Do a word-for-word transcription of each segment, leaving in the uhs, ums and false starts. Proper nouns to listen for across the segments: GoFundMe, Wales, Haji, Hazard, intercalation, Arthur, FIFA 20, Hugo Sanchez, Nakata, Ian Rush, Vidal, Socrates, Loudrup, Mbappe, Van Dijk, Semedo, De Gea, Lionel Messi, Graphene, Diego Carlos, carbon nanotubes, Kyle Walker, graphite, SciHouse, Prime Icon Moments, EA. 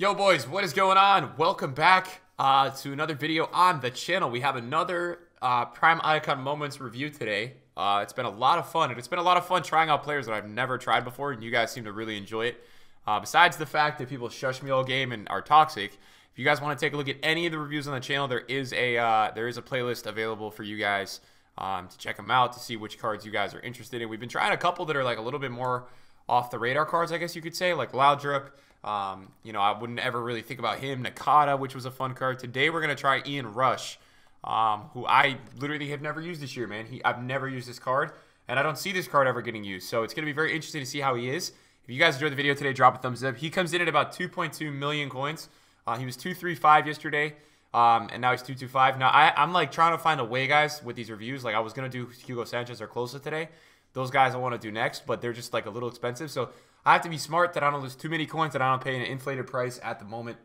Yo boys, what is going on? Welcome back uh, to another video on the channel. We have another uh, Prime Icon Moments review today. Uh, it's been a lot of fun, and it's been a lot of fun trying out players that I've never tried before, and you guys seem to really enjoy it. Uh, besides the fact that people shush me all game and are toxic, if you guys want to take a look at any of the reviews on the channel, there is a uh, there is a playlist available for you guys um, to check them out, to see which cards you guys are interested in. We've been trying a couple that are like a little bit more off the radar cards, I guess you could say, like Loudrup. Um, you know, I wouldn't ever really think about him. Nakata, which was a fun card. Today we're gonna try Ian Rush, um, who I literally have never used this year, man. He, I've never used this card, and I don't see this card ever getting used. So it's gonna be very interesting to see how he is. If you guys enjoyed the video today, drop a thumbs up. He comes in at about two point two million coins. Uh, he was two thirty-five yesterday, um, and now he's two twenty-five. Now I, I'm like trying to find a way, guys, with these reviews. Like I was gonna do Hugo Sanchez or closer today. Those guys I want to do next, but they're just like a little expensive. So I have to be smart that I don't lose too many coins, that I don't pay an inflated price at the moment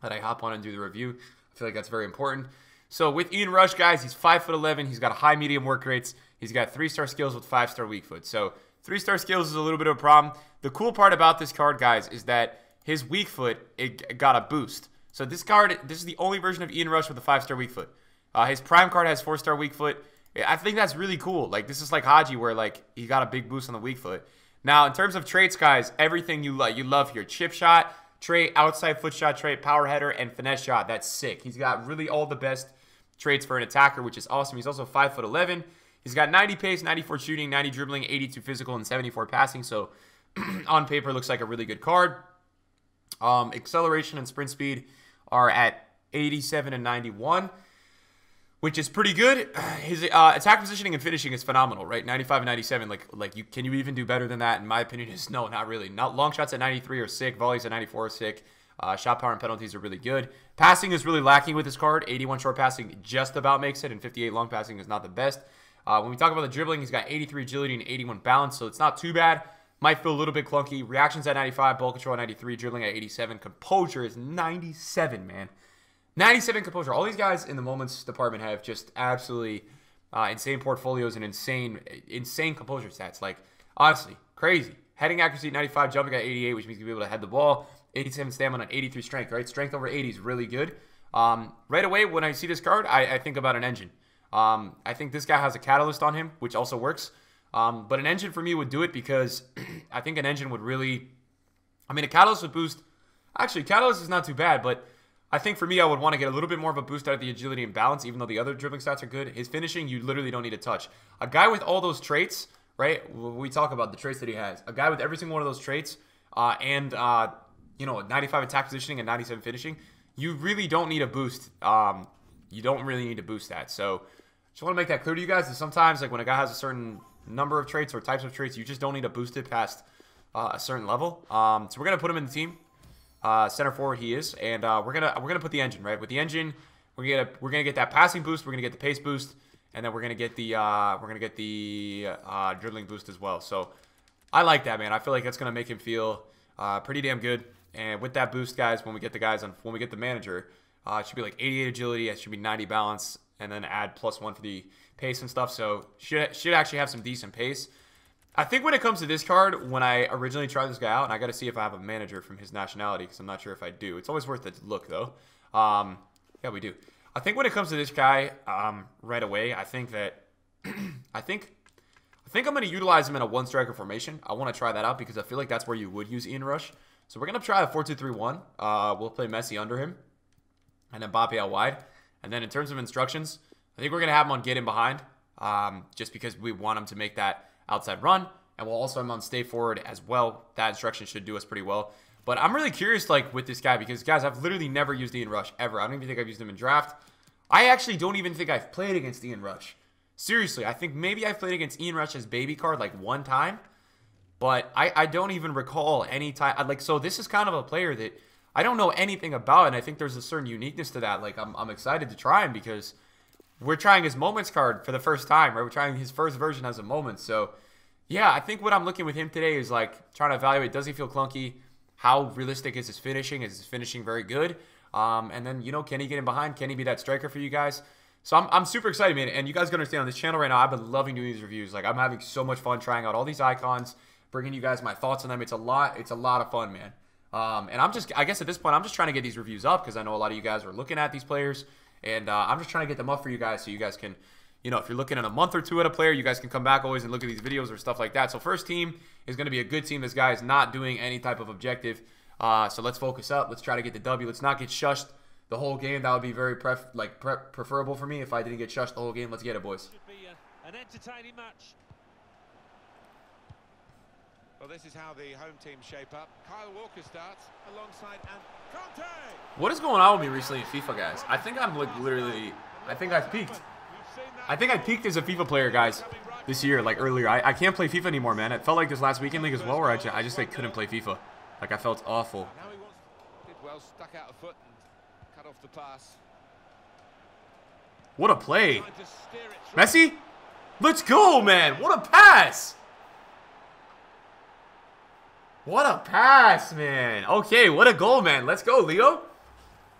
that I hop on and do the review. I feel like that's very important. So with Ian Rush, guys, he's five foot eleven. He's got high medium work rates. He's got three star skills with five star weak foot. So three star skills is a little bit of a problem. The cool part about this card, guys, is that his weak foot, it got a boost. So this card, this is the only version of Ian Rush with a five star weak foot. Uh, his prime card has four star weak foot. I think that's really cool. Like, this is like Haji, where like he got a big boost on the weak foot. Now, in terms of traits, guys, everything you love, you love here. Chip shot trait, outside foot shot trait, power header, and finesse shot. That's sick. He's got really all the best traits for an attacker, which is awesome. He's also five foot eleven. He's got ninety pace, ninety-four shooting, ninety dribbling, eighty-two physical, and seventy-four passing. So, on paper, looks like a really good card. Um, acceleration and sprint speed are at eighty-seven and ninety-one. Which is pretty good. His uh, attack positioning and finishing is phenomenal, right? ninety-five and ninety-seven. Like, like you can you even do better than that? In my opinion, is no, not really. Not long shots at ninety-three are sick. Volleys at ninety-four are sick. Uh, shot power and penalties are really good. Passing is really lacking with this card. eighty-one short passing just about makes it, and fifty-eight long passing is not the best. Uh, when we talk about the dribbling, he's got eighty-three agility and eighty-one balance, so it's not too bad. Might feel a little bit clunky. Reactions at ninety-five, ball control at ninety-three, dribbling at eighty-seven. Composure is ninety-seven, man. ninety-seven composure. All these guys in the moments department have just absolutely uh, insane portfolios and insane, insane composure stats. Like, honestly, crazy. Heading accuracy at ninety-five, jumping at eighty-eight, which means you'll be able to head the ball. eighty-seven stamina and eighty-three strength, right? Strength over eighty is really good. Um, right away, when I see this card, I, I think about an engine. Um, I think this guy has a catalyst on him, which also works. Um, but an engine for me would do it because I think an engine would really... I mean, a catalyst would boost... Actually, catalyst is not too bad, but... I think for me, I would want to get a little bit more of a boost out of the agility and balance, even though the other dribbling stats are good. His finishing, you literally don't need to touch. A guy with all those traits, right? We talk about the traits that he has. A guy with every single one of those traits uh, and, uh, you know, ninety-five attack positioning and ninety-seven finishing, you really don't need a boost. Um, you don't really need to boost that. So just want to make that clear to you guys that sometimes, like, when a guy has a certain number of traits or types of traits, you just don't need to boost it past uh, a certain level. Um, so we're going to put him in the team. Uh, center forward he is, and uh, we're gonna we're gonna put the engine right. With the engine, we're gonna get a, we're gonna get that passing boost, we're gonna get the pace boost, and then we're gonna get the uh, we're gonna get the uh, dribbling boost as well. So I like that, man. I feel like that's gonna make him feel uh, pretty damn good. And with that boost, guys, when we get the guys on when we get the manager, uh, it should be like eighty-eight agility, it should be ninety balance, and then add plus one for the pace and stuff. So should should actually have some decent pace. I think when it comes to this card, when I originally tried this guy out, and I got to see if I have a manager from his nationality, because I'm not sure if I do. It's always worth a look, though. Um, yeah, we do. I think when it comes to this guy, um, right away, I think that, I think, I think I'm going to utilize him in a one-striker formation. I want to try that out, because I feel like that's where you would use Ian Rush. So we're going to try a four two three one. Uh, we'll play Messi under him, and then Mbappe out wide. And then in terms of instructions, I think we're going to have him on get in behind, um, just because we want him to make that outside run, and we'll also have him on stay forward as well. That instruction should do us pretty well. But I'm really curious, like, with this guy, because, guys, I've literally never used Ian Rush, ever. I don't even think I've used him in draft. I actually don't even think I've played against Ian Rush. Seriously, I think maybe I've played against Ian Rush as baby card, like, one time. But I, I don't even recall any time. Like, so this is kind of a player that I don't know anything about, and I think there's a certain uniqueness to that. Like, I'm, I'm excited to try him because... we're trying his moments card for the first time, right? We're trying his first version as a moment. So, yeah, I think what I'm looking with him today is, like, trying to evaluate, does he feel clunky? How realistic is his finishing? Is his finishing very good? Um, and then, you know, can he get in behind? Can he be that striker for you guys? So I'm, I'm super excited, man. And you guys can understand on this channel right now, I've been loving doing these reviews. Like, I'm having so much fun trying out all these icons, bringing you guys my thoughts on them. It's a lot. It's a lot of fun, man. Um, and I'm just, I guess at this point, I'm just trying to get these reviews up because I know a lot of you guys are looking at these players, and uh, I'm just trying to get them up for you guys so you guys can, you know, if you're looking in a month or two at a player, you guys can come back always and look at these videos or stuff like that. So first team is going to be a good team. This guy is not doing any type of objective. Uh, so let's focus up. Let's try to get the W. Let's not get shushed the whole game. That would be very pref like pre preferable for me if I didn't get shushed the whole game. Let's get it, boys. Should be a, an entertaining match. Well, this is how the home team shape up. Kyle Walker starts alongside and Conte. What is going on with me recently in FIFA, guys? I think I'm like literally, I think I've peaked. I think I peaked as a FIFA player, guys, this year, like earlier. I, I can't play FIFA anymore, man. It felt like this last weekend league as well, where I just, I just like, couldn't play FIFA. Like, I felt awful. Now he wants, did well, stuck out a foot and cut off the pass. What a play. Messi, let's go, man. What a pass. What a pass, man. Okay, what a goal, man. Let's go, Leo.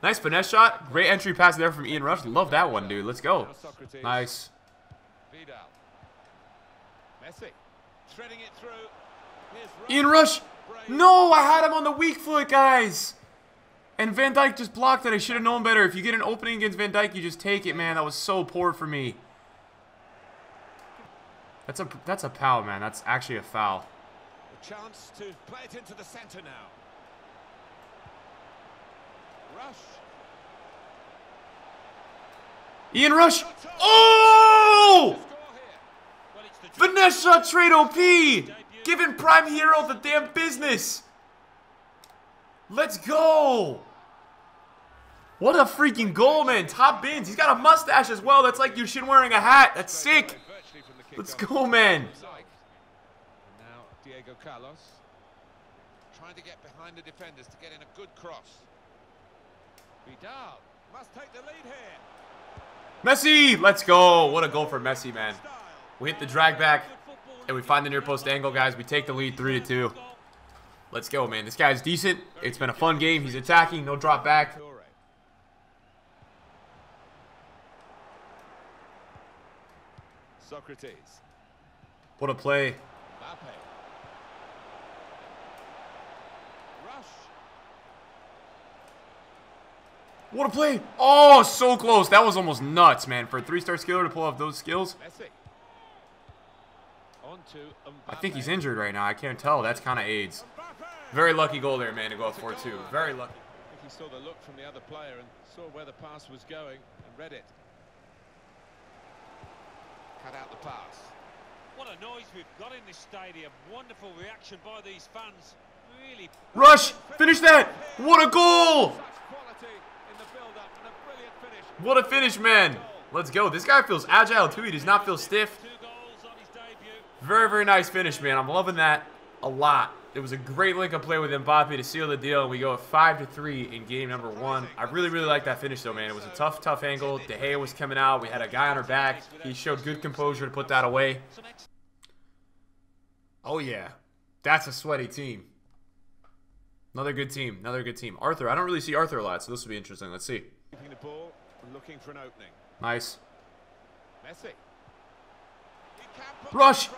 Nice finesse shot. Great entry pass there from Ian Rush. Love that one, dude. Let's go. Nice. Vidal. Messi. Threading it through. Ian Rush. No, I had him on the weak foot, guys. And Van Dijk just blocked it. I should have known better. If you get an opening against Van Dijk, you just take it, man. That was so poor for me. That's a that's a foul, man. That's actually a foul. A chance to play it into the center now. Rush. Ian Rush. Oh! Vanessa trade O P! Giving Prime Hero the damn business. Let's go. What a freaking goal, man. Top bins. He's got a mustache as well. That's like you shouldn't wearing a hat. That's sick. Let's go, man. Now Diego Carlos trying to get behind the defenders to get in a good cross. Vidal must take the lead here. Messi, let's go. What a goal for Messi, man. We hit the drag back, and we find the near post angle, guys. We take the lead three to two. Let's go, man. This guy's decent. It's been a fun game. He's attacking. No drop back. Socrates. What a play. What a play. Oh, so close. That was almost nuts, man. For a three-star skiller to pull off those skills. I think he's injured right now. I can't tell. That's kind of AIDS. Very lucky goal there, man, to go up four two. Very lucky. I think he saw the look from the other player and saw where the pass was going and read it. Cut out the pass. What a noise we've got in this stadium. Wonderful reaction by these fans. Really. Rush! Finish that! What a goal! What a finish, man. Let's go. This guy feels agile, too. He does not feel stiff. Very, very nice finish, man. I'm loving that a lot. It was a great link-up play with Mbappe to seal the deal, and we go five to three in game number one. I really, really like that finish, though, man. It was a tough, tough angle. De Gea was coming out. We had a guy on our back. He showed good composure to put that away. Oh, yeah. That's a sweaty team. Another good team. Another good team. Arthur. I don't really see Arthur a lot, so this will be interesting. Let's see. Looking for an opening. Nice. Messi. Rush.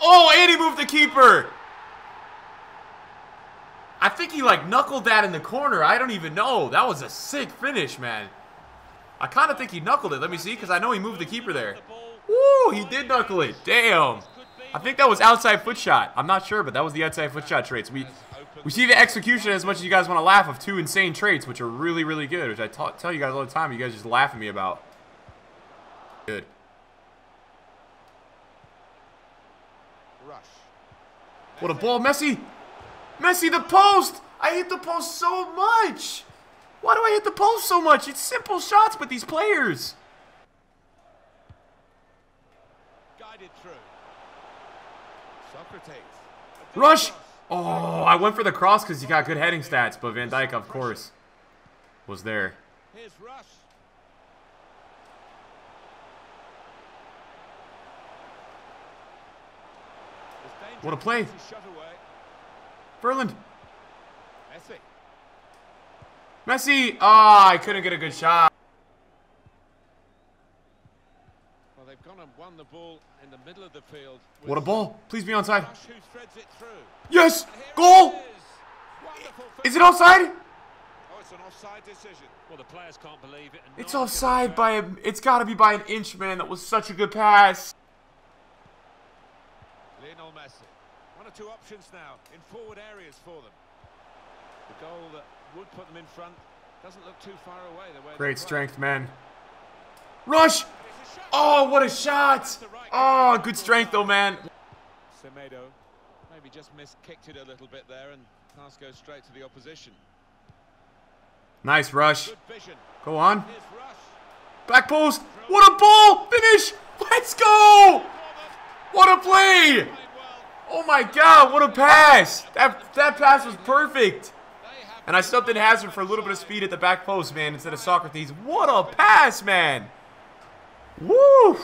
Oh, and he moved the keeper. I think he like knuckled that in the corner. I don't even know. That was a sick finish, man. I kind of think he knuckled it. Let me see, because I know he moved the keeper there. Woo, he did knuckle it. Damn. I think that was outside foot shot. I'm not sure, but that was the outside foot shot traits. We we see the execution as much as you guys want to laugh of two insane traits, which are really, really good, which I ta tell you guys all the time. You guys just laugh at me about. Good. Rush. What a ball, Messi. Messi, the post. I hit the post so much. Why do I hit the post so much? It's simple shots, but these players. Guided through. Socrates. Rush! Oh, I went for the cross because he got good heading stats, but Van Dijk, of course, was there. Here's Rush. What a play. Berland. Messi. Messi! Ah, oh, I couldn't get a good shot. They've gone and won the ball in the middle of the field. What a ball. Please be onside. Yes! Goal! Is it offside? Oh, it's an offside decision. Well, the players can't believe it. It's offside by a, it's got to be by an inch, man. That was such a good pass. Lionel Messi. One or two options now in forward areas for them. The goal that would put them in front doesn't look too far away. The way Great strength, man. Rush! Oh, what a shot! Oh, good strength though, man. Semedo maybe just missed, kicked it a little bit there, and pass goes straight to the opposition. Nice Rush. Go on. Back post. What a ball! Finish! Let's go! What a play! Oh my God! What a pass! That that pass was perfect. And I stuffed in Hazard for a little bit of speed at the back post, man, instead of Socrates. What a pass, man! Woo!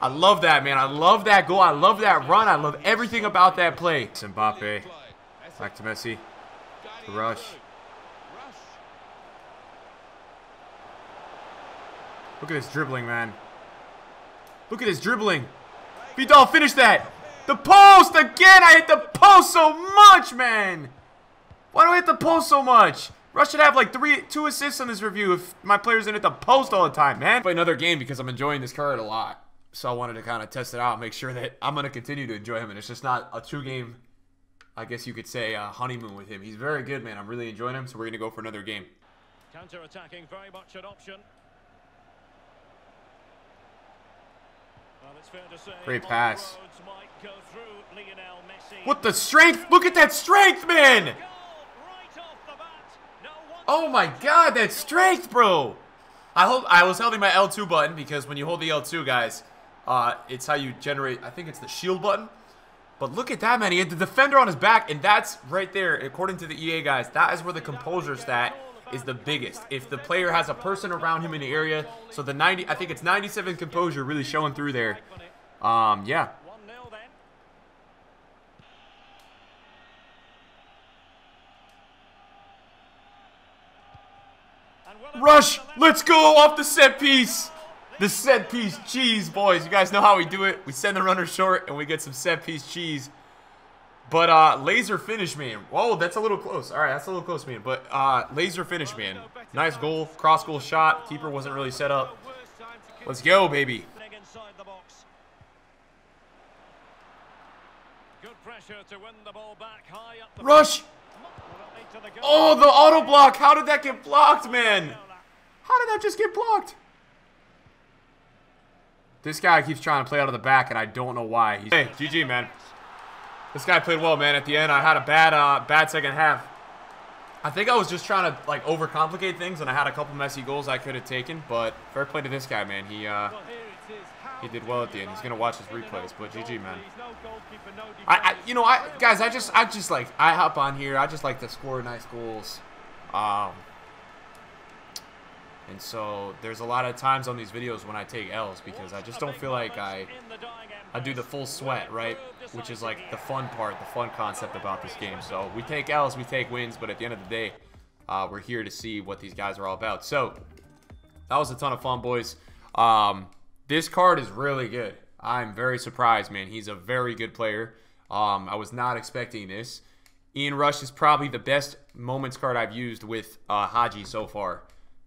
I love that, man. I love that goal. I love that run. I love everything about that play. Mbappe. Back to Messi. To Rush. Look at this dribbling, man. Look at this dribbling. Vidal, finish that. The post again. I hit the post so much, man. Why do I hit the post so much? Rush should have like three, two assists on this review if my players didn't hit the post all the time, man. Play another game because I'm enjoying this card a lot. So I wanted to kind of test it out, make sure that I'm going to continue to enjoy him. And it's just not a two-game, I guess you could say, uh, honeymoon with him. He's very good, man. I'm really enjoying him, so we're going to go for another game. Counter-attacking, very much an option. Well, it's fair to say great pass. What the strength? Look at that strength, man! Oh my God, that strength, bro! I hold, I was holding my L two button because when you hold the L two, guys, uh, it's how you generate, I think it's the shield button. But look at that, man. He had the defender on his back, and that's right there, according to the E A guys, that is where the composure stat is the biggest. If the player has a person around him in the area, so the ninety, I think it's ninety-seven composure really showing through there. Um, yeah. Rush, let's go off the set piece. The set piece cheese, boys. You guys know how we do it. We send the runner short and we get some set piece cheese. But uh, laser finish, man. Whoa, that's a little close. All right, that's a little close, man. But uh, laser finish, man. Nice goal, cross goal shot. Keeper wasn't really set up. Let's go, baby. Rush. Oh, the auto block. How did that get blocked, man? How did that just get blocked? This guy keeps trying to play out of the back, and I don't know why. He's hey, G G, man. This guy played well, man. At the end, I had a bad, uh, bad second half. I think I was just trying to like overcomplicate things, and I had a couple messy goals I could have taken. But fair play to this guy, man. He uh, he did well at the end. He's gonna watch his replays. But G G, man. I, I you know, I guys, I just, I just like, I hop on here. I just like to score nice goals. Um. And so there's a lot of times on these videos when I take L's because I just don't feel like I I do the full sweat, right? Which is like the fun part, the fun concept about this game. So we take L's, we take wins, but at the end of the day, uh, we're here to see what these guys are all about. So that was a ton of fun, boys. Um, this card is really good. I'm very surprised, man. He's a very good player. Um, I was not expecting this. Ian Rush is probably the best moments card I've used with uh, Haji so far.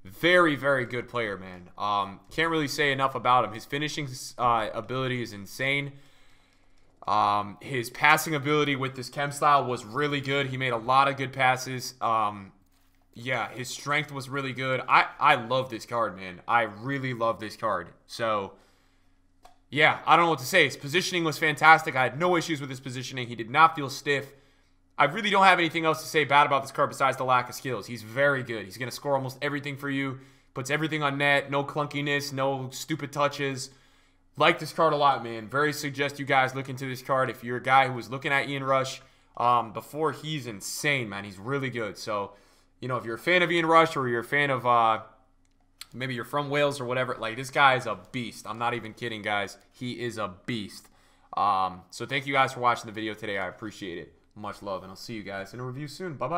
Very, very good player, man. Um, can't really say enough about him. His finishing uh, ability is insane. Um, his passing ability with this chem style was really good. He made a lot of good passes. Um, yeah, his strength was really good. I, I love this card, man. I really love this card. So, yeah, I don't know what to say. His positioning was fantastic. I had no issues with his positioning. He did not feel stiff. I really don't have anything else to say bad about this card besides the lack of skills. He's very good. He's going to score almost everything for you. Puts everything on net. No clunkiness. No stupid touches. Like this card a lot, man. Very suggest you guys look into this card. If you're a guy who was looking at Ian Rush um, before, he's insane, man. He's really good. So, you know, if you're a fan of Ian Rush or you're a fan of uh, maybe you're from Wales or whatever, like this guy is a beast. I'm not even kidding, guys. He is a beast. Um, so thank you guys for watching the video today. I appreciate it. Much love, and I'll see you guys in a review soon. Bye-bye.